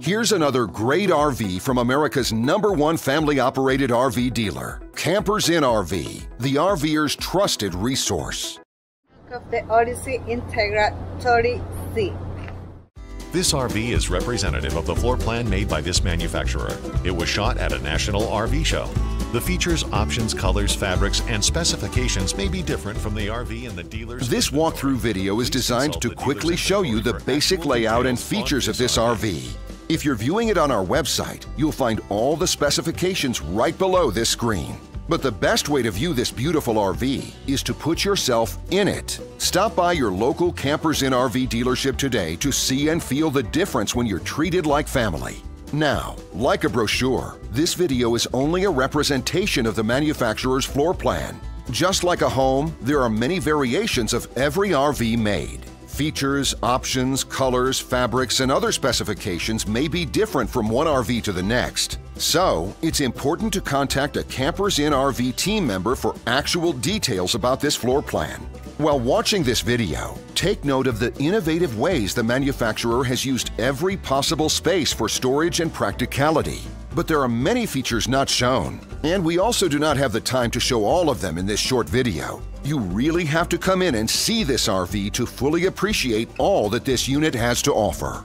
Here's another great RV from America's #1 family-operated RV dealer, Campers Inn RV, the RVer's trusted resource. Of the Odyssey Integra-30Z. This RV is representative of the floor plan made by this manufacturer. It was shot at a national RV show. The features, options, colors, fabrics, and specifications may be different from the RV and the dealer's. This walkthrough video is designed to quickly show you the basic layout and features of this RV. If you're viewing it on our website, you'll find all the specifications right below this screen. But the best way to view this beautiful RV is to put yourself in it. Stop by your local Campers Inn RV dealership today to see and feel the difference when you're treated like family. Now, like a brochure, this video is only a representation of the manufacturer's floor plan. Just like a home, there are many variations of every RV made. Features, options, colors, fabrics, and other specifications may be different from one RV to the next. So, it's important to contact a Campers Inn RV team member for actual details about this floor plan. While watching this video, take note of the innovative ways the manufacturer has used every possible space for storage and practicality. But there are many features not shown, and we also do not have the time to show all of them in this short video. You really have to come in and see this RV to fully appreciate all that this unit has to offer.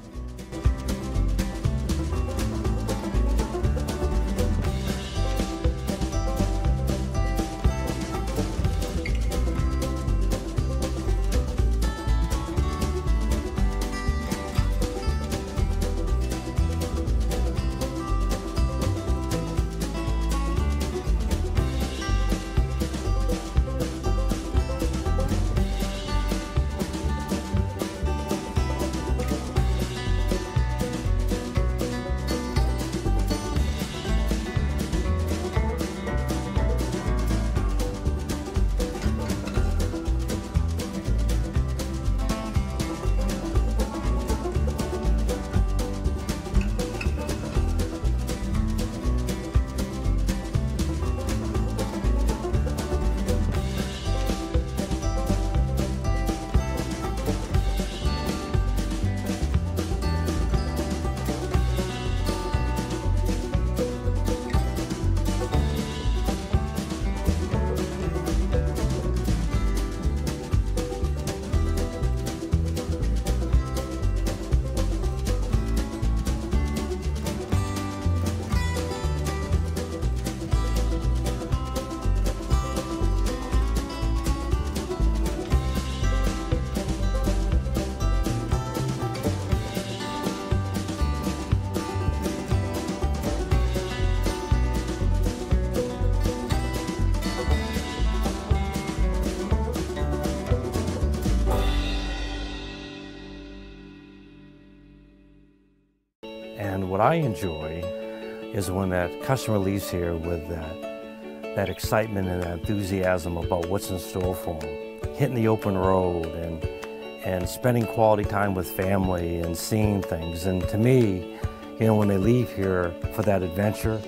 And what I enjoy is when that customer leaves here with that excitement and that enthusiasm about what's in store for them. Hitting the open road and spending quality time with family and seeing things. And to me, you know, when they leave here for that adventure,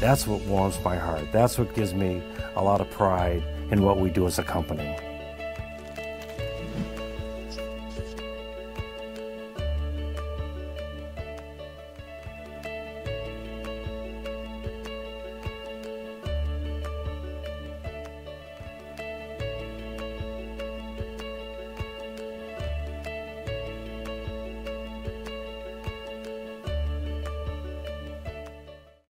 that's what warms my heart. That's what gives me a lot of pride in what we do as a company.